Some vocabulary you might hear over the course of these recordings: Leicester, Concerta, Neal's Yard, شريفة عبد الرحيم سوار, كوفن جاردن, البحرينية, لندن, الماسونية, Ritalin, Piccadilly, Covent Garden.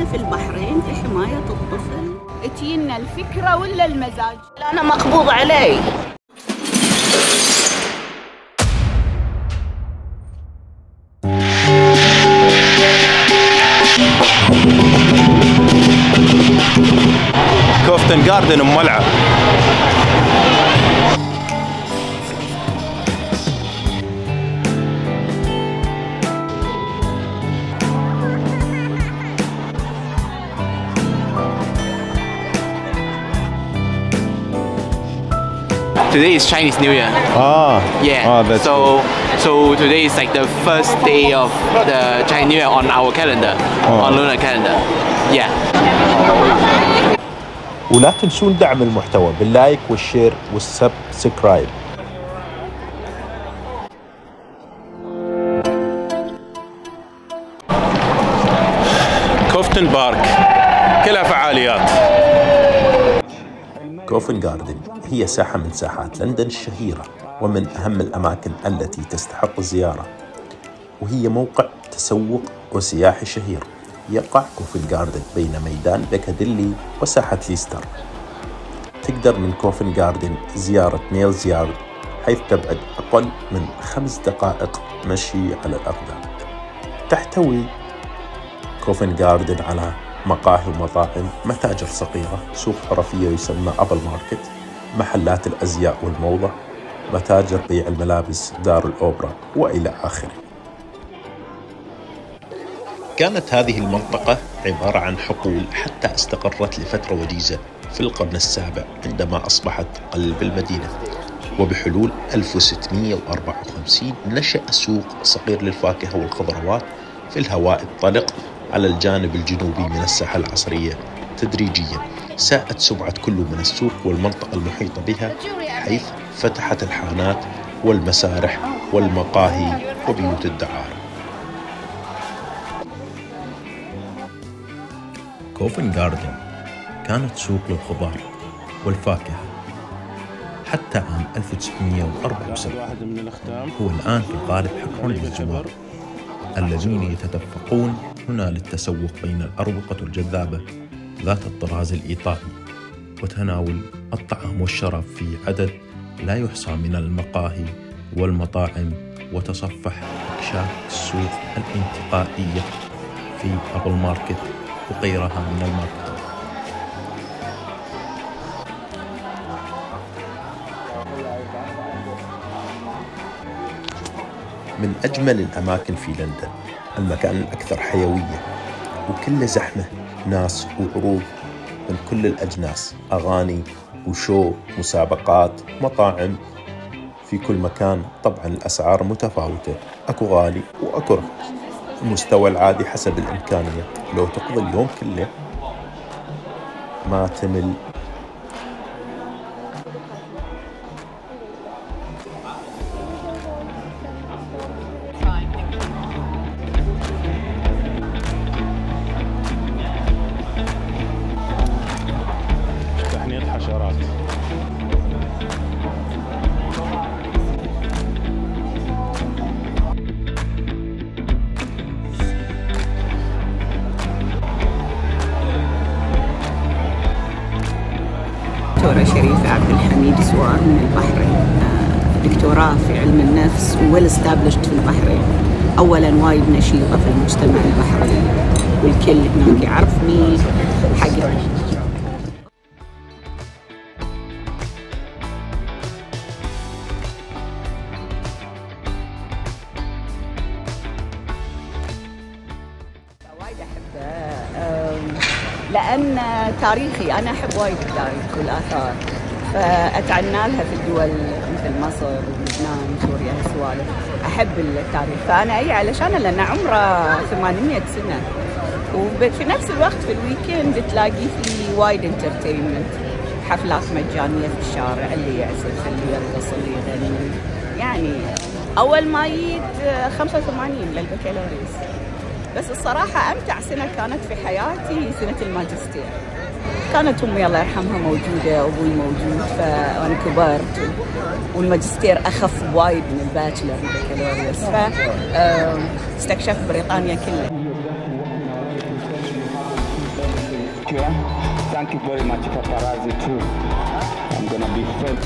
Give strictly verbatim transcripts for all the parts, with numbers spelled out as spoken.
موجودة في البحرين في حماية الطفل. تجينا الفكرة ولا المزاج؟ أنا مقبوض علي. كوفنت جاردن مولعة. Today is Chinese New Year. Ah. Yeah. Oh, that's so cool. So today is like the first day of the Chinese New Year on our calendar, oh. on lunar calendar. Yeah. ولا تنسون دعم المحتوى باللايك والشير والسبسكرايب. كوفتن بارك كلها فعاليات. كوفن جاردن هي ساحة من ساحات لندن الشهيرة ومن أهم الأماكن التي تستحق الزيارة، وهي موقع تسوق وسياحي شهير. يقع كوفن جاردن بين ميدان بيكاديلي وساحة ليستر. تقدر من كوفن جاردن زيارة نيلز يارد حيث تبعد أقل من خمس دقائق مشي على الأقدام. تحتوي كوفن جاردن على مقاهي ومطاعم، متاجر صغيرة، سوق حرفية يسمى أبل ماركت، محلات الأزياء والموضة، متاجر بيع الملابس، دار الأوبرا وإلى آخره. كانت هذه المنطقة عبارة عن حقول حتى استقرت لفترة وجيزة في القرن السابع عندما أصبحت قلب المدينة. وبحلول ألف وستمئة وأربعة وخمسين نشأ سوق صغير للفاكهة والخضروات في الهواء الطلق على الجانب الجنوبي من الساحة العصرية. تدريجيا ساءت سمعة كل من السوق والمنطقة المحيطة بها، حيث فتحت الحانات والمسارح والمقاهي وبيوت الدعارة. كوفن جاردن كانت سوق للخضار والفاكهة حتى عام ألف وتسعمئة وأربعة وسبعين، هو الآن في الغالب حق للزوار الذين يتدفقون هنا للتسوق بين الأروقة الجذابة ذات الطراز الإيطالي وتناول الطعام والشراب في عدد لا يحصى من المقاهي والمطاعم. وتصفح أكشاف السوق الانتقائية في أبل ماركت وغيرها من الماركت. من أجمل الأماكن في لندن، المكان الأكثر حيوية وكل زحمة، ناس وعروض من كل الأجناس، أغاني وشو، مسابقات، مطاعم في كل مكان. طبعا الأسعار متفاوتة، أكو غالي وأكو رخيص، المستوى العادي حسب الإمكانية. لو تقضي اليوم كله ما تمل. دكتورة شريفة عبد الرحيم سوار من البحرين، دكتوراه في علم النفس وويل استابلشت في البحرين. أولاً وايد نشيطة في المجتمع البحريني والكل هناك يعرفني حقي. وايد أحبه لأن تاريخي، أنا أحب وايد التاريخ والآثار، فأتعنى لها في الدول مثل مصر ولبنان وسوريا هالسوالف. أحب التاريخ، فأنا أي علشان لأن عمره ثمانمئة سنة، وفي نفس الوقت في الويكند تلاقي في وايد انترتينمنت، حفلات مجانية في الشارع، اللي يعزف اللي يرقص اللي يغني. يعني أول ما جيت خمسة وثمانين للبكالوريوس، بس الصراحة أمتع سنة كانت في حياتي سنة الماجستير. كانت أمي الله يرحمها موجودة وأبوي موجود، فأنا كبرت والماجستير أخف وايد من الباتشلر والبكالوريوس، فاستكشفت بريطانيا كلها. Thank you. Thank you very much, paparazzi too. I'm gonna be fed.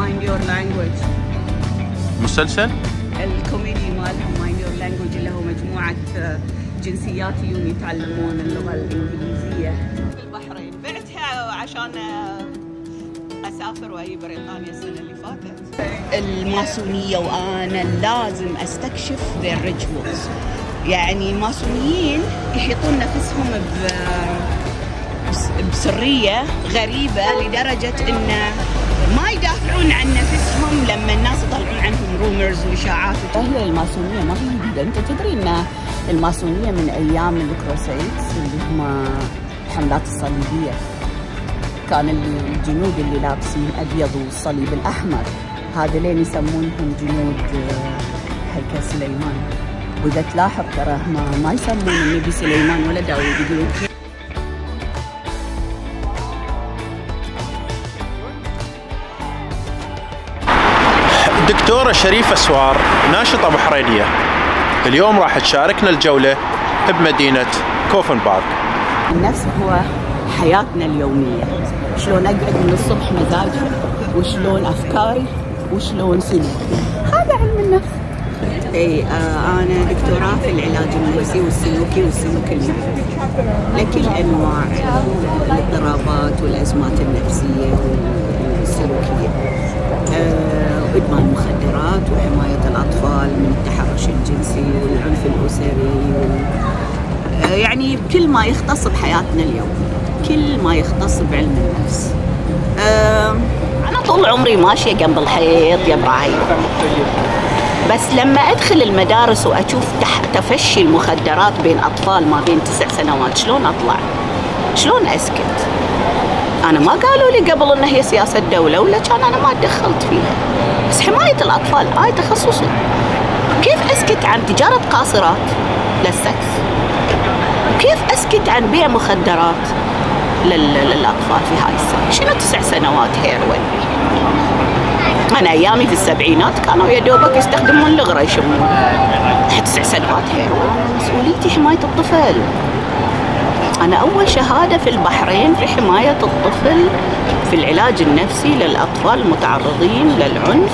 Mind Your Language. مسلسل؟ الكوميدي مالهم Mind Your Language اللي هو مجموعة جنسياتهم يتعلمون اللغة الإنجليزية. في البحرين بعتها عشان اسافر واجي بريطانيا السنه اللي فاتت. الماسونيه وانا لازم استكشف ذي الريتشوالز. يعني الماسونيين يحيطون نفسهم ب بسريه غريبه لدرجه انه ما يدافعون عن نفسهم لما الناس يطلعون عنهم رومرز واشاعات. هي الماسونيه ما هي جديده، انت تدري ان الماسونيه من ايام الكروسيدز اللي هم الحملات الصليبيه. كان الجنود اللي لابسين ابيض والصليب الاحمر، هذا لين يسمونهم جنود هيكل سليمان. واذا تلاحظ ترى ما ما يسمون النبي سليمان ولا داوود، يقولون دكتورة شريفة سوار ناشطة بحرينية اليوم راح تشاركنا الجولة بمدينة كوفن بارك. النفس هو حياتنا اليومية، شلون أقعد من الصبح مزاجي وشلون أفكاري وشلون سلوكي، هذا علم النفس. إي آه أنا دكتوراه في العلاج النفسي والسلوكي والسلوك المحوري لكل أنواع الاضطرابات والأزمات النفسية والسلوكية، آه وإدمان المخدرات وحماية الأطفال من التحرش الجنسي والعنف الأسري و... آه يعني كل ما يختص بحياتنا اليومية، كل ما يختص بعلم النفس. أه أنا طول عمري ماشية جنب الحيط يا إبراهيم، بس لما أدخل المدارس وأشوف تفشي المخدرات بين أطفال ما بين تسع سنوات شلون أطلع؟ شلون أسكت؟ أنا ما قالوا لي قبل إن هي سياسة دولة ولا كان أنا ما تدخلت فيها، بس حماية الأطفال هاي تخصصي. كيف أسكت عن تجارة قاصرات للسكس؟ كيف أسكت عن بيع مخدرات للأطفال في هاي السنة؟ شنو تسع سنوات هيروين؟ أنا أيامي في السبعينات كانوا يا دوبك يستخدمون الغرة يشمون، حتى تسع سنوات هيروين. مسؤوليتي حماية الطفل. أنا أول شهادة في البحرين في حماية الطفل في العلاج النفسي للأطفال المتعرضين للعنف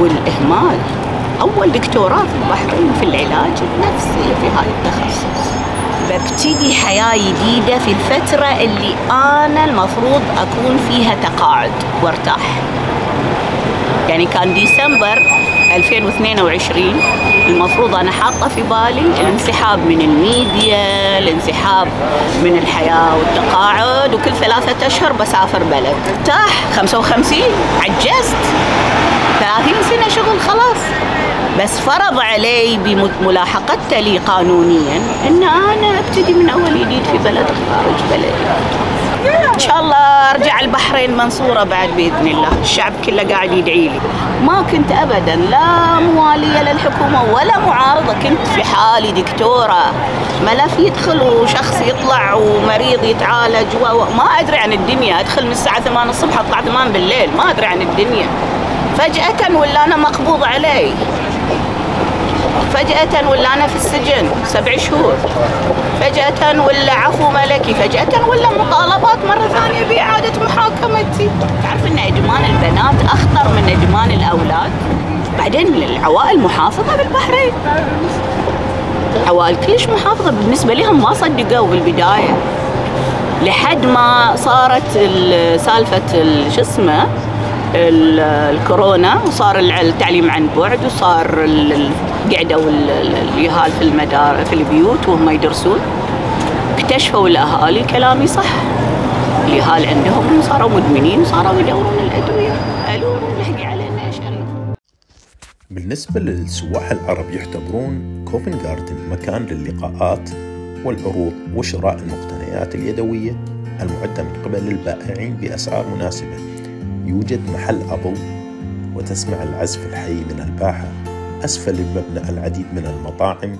والإهمال، أول دكتوراه في البحرين في العلاج النفسي في هاي التخصص. ببتدي حياة جديدة في الفترة اللي أنا المفروض أكون فيها تقاعد وارتاح. يعني كان ديسمبر ألفين واثنين وعشرين المفروض أنا حاطة في بالي الانسحاب من الميديا، الانسحاب من الحياة والتقاعد، وكل ثلاثة أشهر بسافر بلد. ارتاح خمسة وخمسين عجزت، ثلاثين سنة شغل خلاص. بس فرض علي بملاحقتي لي قانونيا ان انا ابتدي من اول جديد في بلد خارج بلدي. ان شاء الله ارجع البحرين منصوره بعد باذن الله، الشعب كله قاعد يدعي لي. ما كنت ابدا لا مواليه للحكومه ولا معارضه، كنت في حالي دكتوره، ملف يدخل وشخص يطلع ومريض يتعالج، وما ادري عن الدنيا، ادخل من الساعه ثمانية الصبح اطلع ثمانية بالليل، ما ادري عن الدنيا. فجأة ولا انا مقبوض علي، فجأة ولا أنا في السجن سبع شهور، فجأة ولا عفو ملكي، فجأة ولا مطالبات مرة ثانية بإعادة محاكمتي. تعرف أن إدمان البنات أخطر من إدمان الأولاد. بعدين العوائل محافظة بالبحرين، عوائل كلش محافظة بالنسبة لهم، ما صدقوا بالبداية لحد ما صارت سالفة شو اسمه الكورونا، وصار التعليم عن بعد، وصار قعدوا اليهال في المدار في البيوت وهم يدرسون. اكتشفوا الاهالي كلامي صح، اليهال عندهم صاروا مدمنين وصاروا يدورون الادويه. قالوا نحكي علينا شريف. بالنسبه للسواح العرب يعتبرون كوفن جاردن مكان للقاءات والعروض وشراء المقتنيات اليدويه المعده من قبل البائعين باسعار مناسبه. يوجد محل أبل وتسمع العزف الحي من الباحة. أسفل المبنى العديد من المطاعم.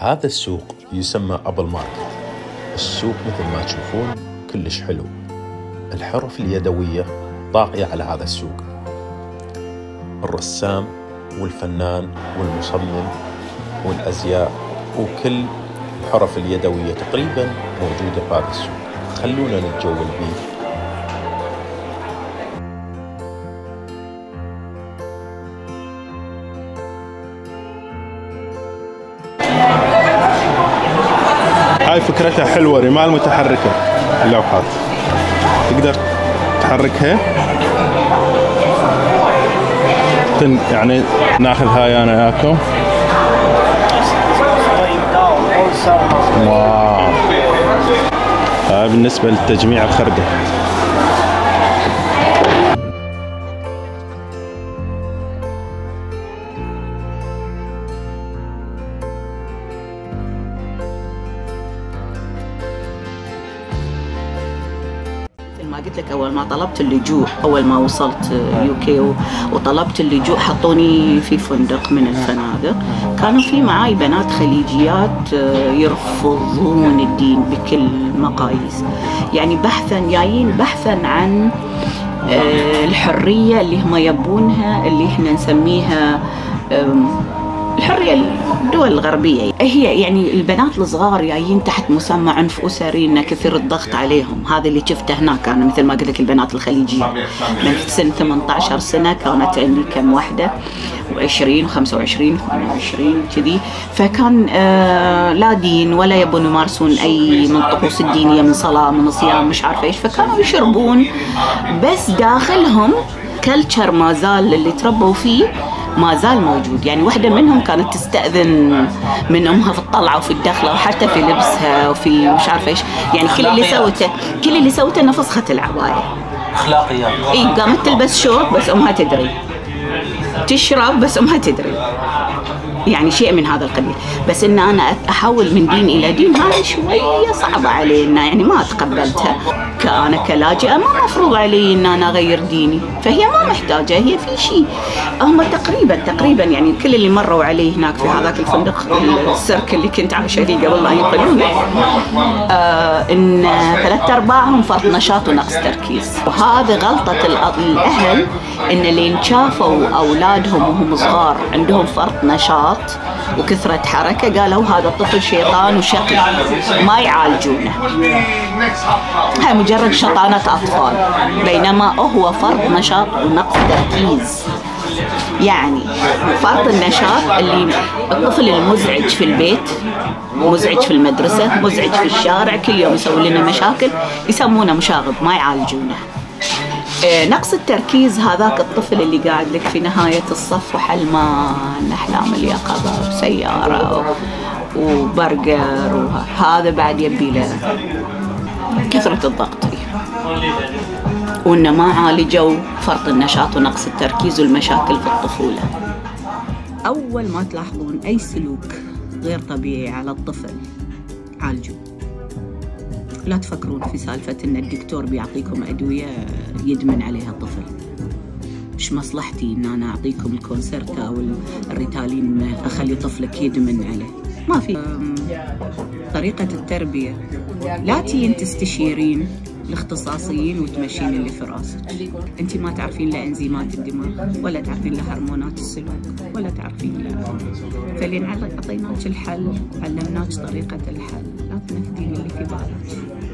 هذا السوق يسمى أبل ماركت. السوق مثل ما تشوفون كلش حلو، الحرف اليدوية طاغية على هذا السوق. الرسام والفنان والمصمم والأزياء وكل الحرف اليدوية تقريبا موجودة في هذا السوق. خلونا نتجول به. هاي فكرتها حلوة، رمال متحركة، اللوحات تقدر تحركها. يعني ناخذ هاي أنا وياكم. واو، هاي بالنسبة للتجميع الخردة. ما قلت لك اول ما طلبت اللجوء، اول ما وصلت يوكي وطلبت اللجوء حطوني في فندق من الفنادق. كانوا في معاي بنات خليجيات يرفضون الدين بكل مقاييس، يعني بحثا جايين بحثا عن الحريه اللي هم يبونها، اللي احنا نسميها الحريه الدول الغربيه. هي يعني البنات الصغار جايين تحت مسمى عنف اسري، انه كثير الضغط عليهم. هذا اللي شفته هناك انا، مثل ما قلت لك البنات الخليجيه من سن ثمانية عشر سنه كانت عندي كم وحده، وعشرين وخمسة وعشرين وثمانية وعشرين كذي. فكان آه لا دين ولا يبون يمارسون اي من الطقوس الدينيه، من صلاه من صيام مش عارفه ايش. فكانوا يشربون، بس داخلهم كلتشر ما زال اللي تربوا فيه ما زال موجود. يعني واحدة منهم كانت تستأذن من أمها في الطلعة وفي الدخلة وحتى في لبسها وفي مش عارفة إيش. يعني كل اللي سوته كل اللي سوته إنه فسخت العباية. أخلاقيات. إي، قامت تلبس شورت بس أمها تدري، تشرب بس أمها تدري، يعني شيء من هذا القبيل. بس إن أنا أحول من دين إلى دين هذا شوية صعبة علينا، يعني ما تقبلتها. كأنا كلاجئة ما مفروض علي إن أنا أغير ديني، فهي ما محتاجة. هي في شيء هم تقريبا تقريبا يعني كل اللي مروا عليه هناك في هذاك الفندق السيرك اللي كنت عايشة فيه قبل لا ينقلوني، آه إن ثلاث أرباعهم فرط نشاط ونقص تركيز. وهذه غلطة الأهل، إن اللي شافوا أولادهم وهم صغار عندهم فرط نشاط وكثرة حركة قالوا هذا الطفل شيطان وشقي، ما يعالجونه. هاي مجرد شطانة أطفال، بينما هو فرط نشاط ونقص تركيز. يعني فرط النشاط اللي الطفل المزعج في البيت، مزعج في المدرسة، مزعج في الشارع، كل يوم يسوي لنا مشاكل، يسمونه مشاغب ما يعالجونه. نقص التركيز هذاك الطفل اللي قاعد لك في نهاية الصف وحلمان أحلام اليقظة وسيارة وبرجر، وهذا بعد يبي له كثرة الضغط وإنه ما عالجوا فرط النشاط ونقص التركيز والمشاكل في الطفولة. أول ما تلاحظون أي سلوك غير طبيعي على الطفل عالجوه. لا تفكرون في سالفة ان الدكتور بيعطيكم ادوية يدمن عليها الطفل. مش مصلحتي ان انا اعطيكم الكونسرتا او الريتالين اخلي طفلك يدمن عليه. ما في طريقة التربية. لا تجين تستشيرين الاختصاصيين وتمشين اللي في راسك. انت ما تعرفين لا انزيمات الدماغ، ولا تعرفين لا هرمونات السلوك، ولا تعرفين لا. فلين اعطيناك الحل، علمناك طريقة الحل، لا تنفذين اللي في بالك.